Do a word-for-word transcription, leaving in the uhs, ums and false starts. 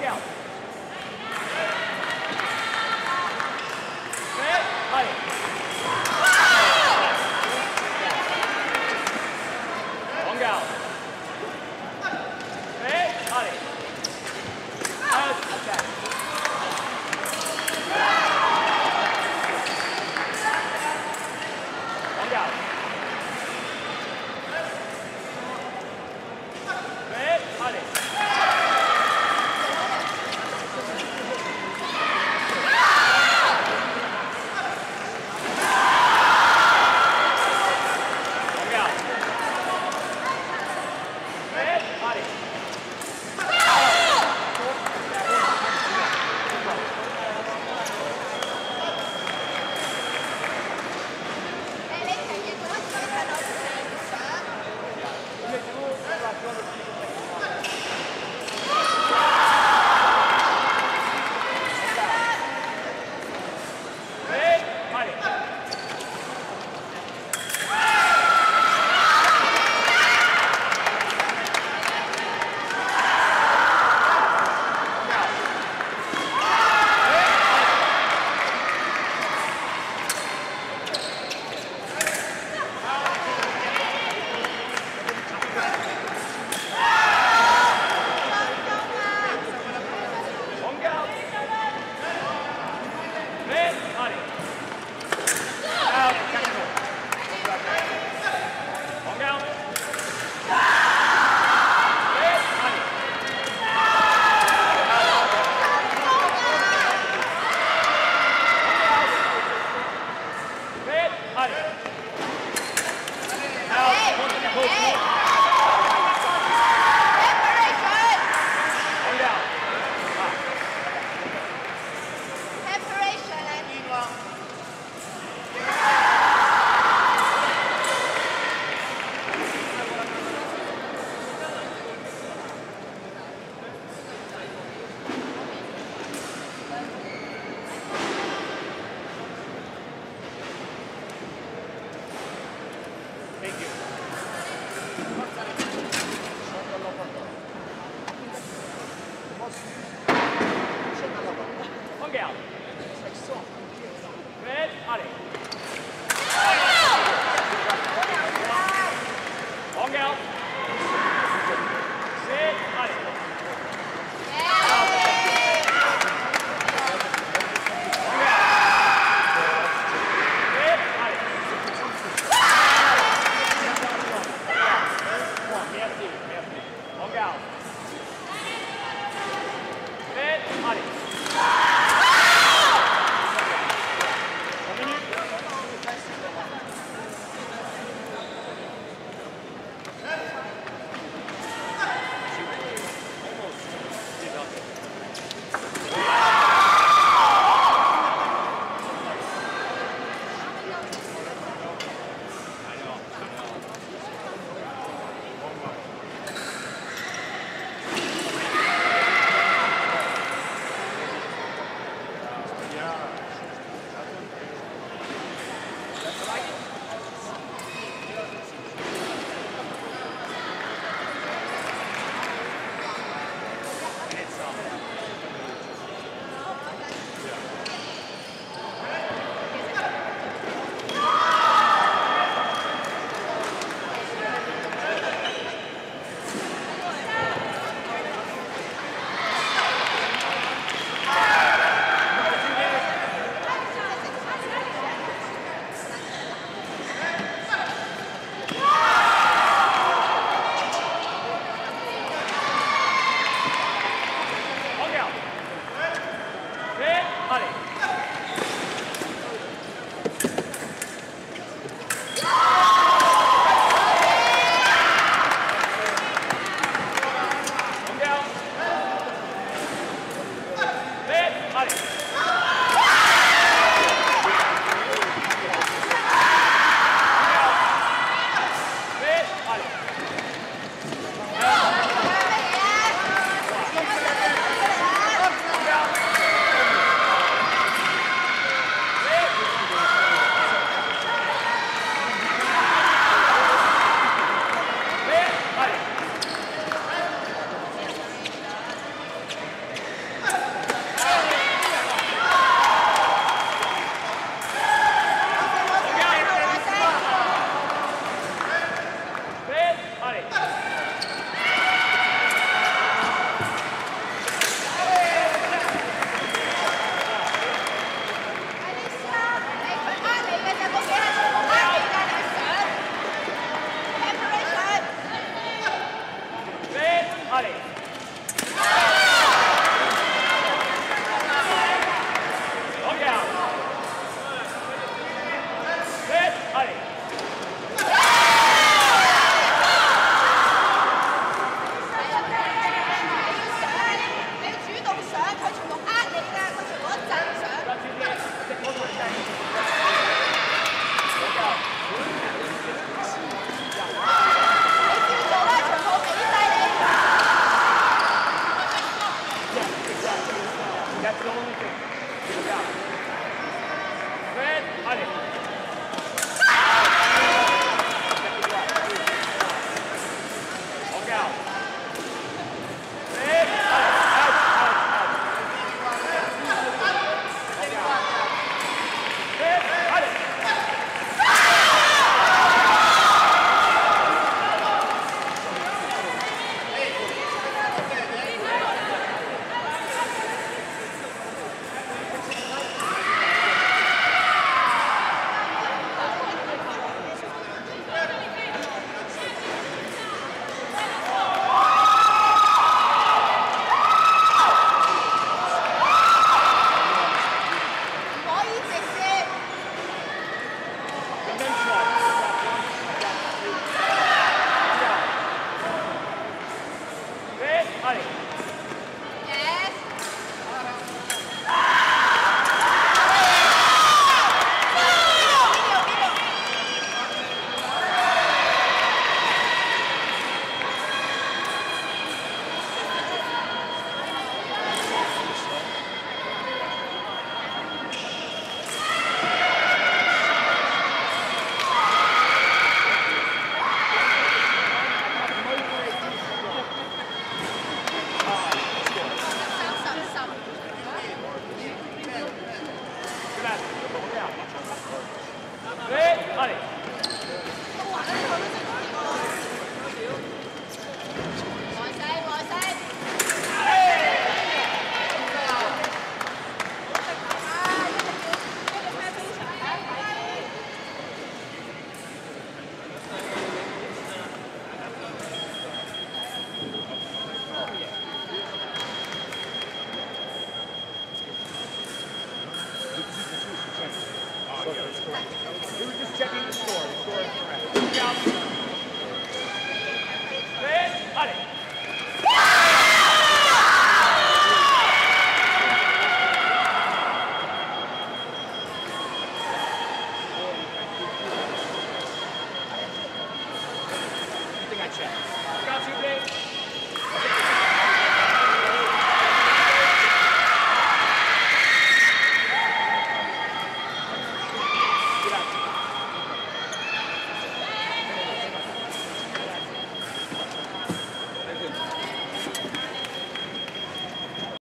dog out. Set, play. Long out. Set, play. Attack. Long out. Set, play. Check.